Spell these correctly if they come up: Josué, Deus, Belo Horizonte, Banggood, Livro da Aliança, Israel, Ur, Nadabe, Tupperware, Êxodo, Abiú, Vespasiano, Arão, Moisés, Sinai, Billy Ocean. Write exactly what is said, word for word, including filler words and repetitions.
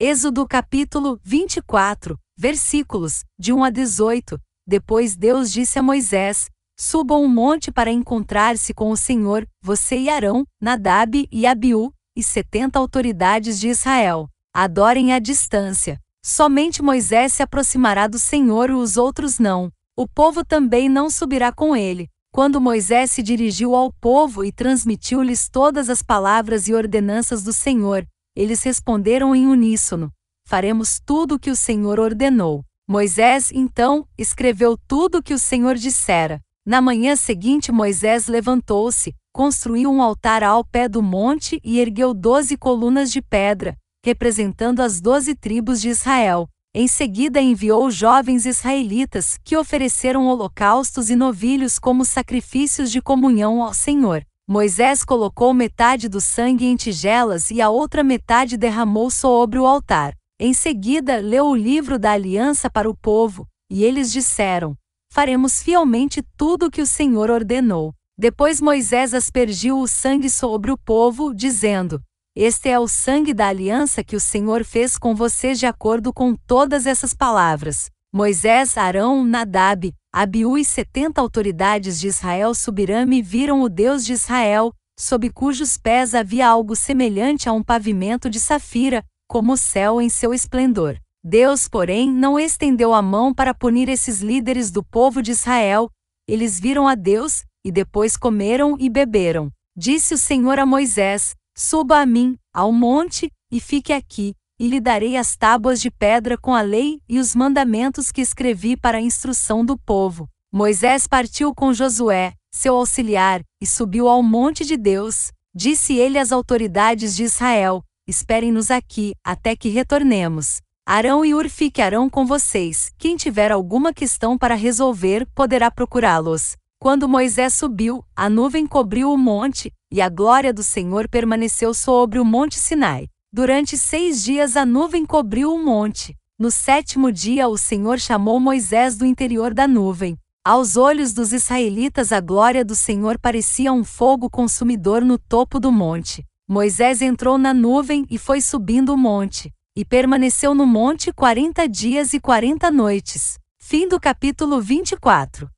Êxodo capítulo vinte e quatro, versículos de um a dezoito. Depois Deus disse a Moisés: subam um monte para encontrar-se com o Senhor, você e Arão, Nadabe e Abiú, e setenta autoridades de Israel. Adorem à distância. Somente Moisés se aproximará do Senhor e os outros não. O povo também não subirá com ele. Quando Moisés se dirigiu ao povo e transmitiu-lhes todas as palavras e ordenanças do Senhor, eles responderam em uníssono: faremos tudo o que o Senhor ordenou. Moisés, então, escreveu tudo o que o Senhor dissera. Na manhã seguinte Moisés levantou-se, construiu um altar ao pé do monte e ergueu doze colunas de pedra, representando as doze tribos de Israel. Em seguida enviou jovens israelitas que ofereceram holocaustos e novilhos como sacrifícios de comunhão ao Senhor. Moisés colocou metade do sangue em tigelas e a outra metade derramou sobre o altar. Em seguida leu o livro da aliança para o povo, e eles disseram: faremos fielmente tudo o que o Senhor ordenou. Depois Moisés aspergiu o sangue sobre o povo, dizendo: este é o sangue da aliança que o Senhor fez com vocês de acordo com todas essas palavras. Moisés, Arão, Nadabe, Abiú e setenta autoridades de Israel subirão e viram o Deus de Israel, sob cujos pés havia algo semelhante a um pavimento de safira, como o céu em seu esplendor. Deus, porém, não estendeu a mão para punir esses líderes do povo de Israel. Eles viram a Deus, e depois comeram e beberam. Disse o Senhor a Moisés: suba a mim, ao monte, e fique aqui, e lhe darei as tábuas de pedra com a lei e os mandamentos que escrevi para a instrução do povo. Moisés partiu com Josué, seu auxiliar, e subiu ao monte de Deus. Disse ele às autoridades de Israel: esperem-nos aqui, até que retornemos. Arão e Ur ficarão com vocês. Quem tiver alguma questão para resolver, poderá procurá-los. Quando Moisés subiu, a nuvem cobriu o monte, e a glória do Senhor permaneceu sobre o monte Sinai. Durante seis dias a nuvem cobriu o monte. No sétimo dia o Senhor chamou Moisés do interior da nuvem. Aos olhos dos israelitas a glória do Senhor parecia um fogo consumidor no topo do monte. Moisés entrou na nuvem e foi subindo o monte. E permaneceu no monte quarenta dias e quarenta noites. Fim do capítulo vinte e quatro.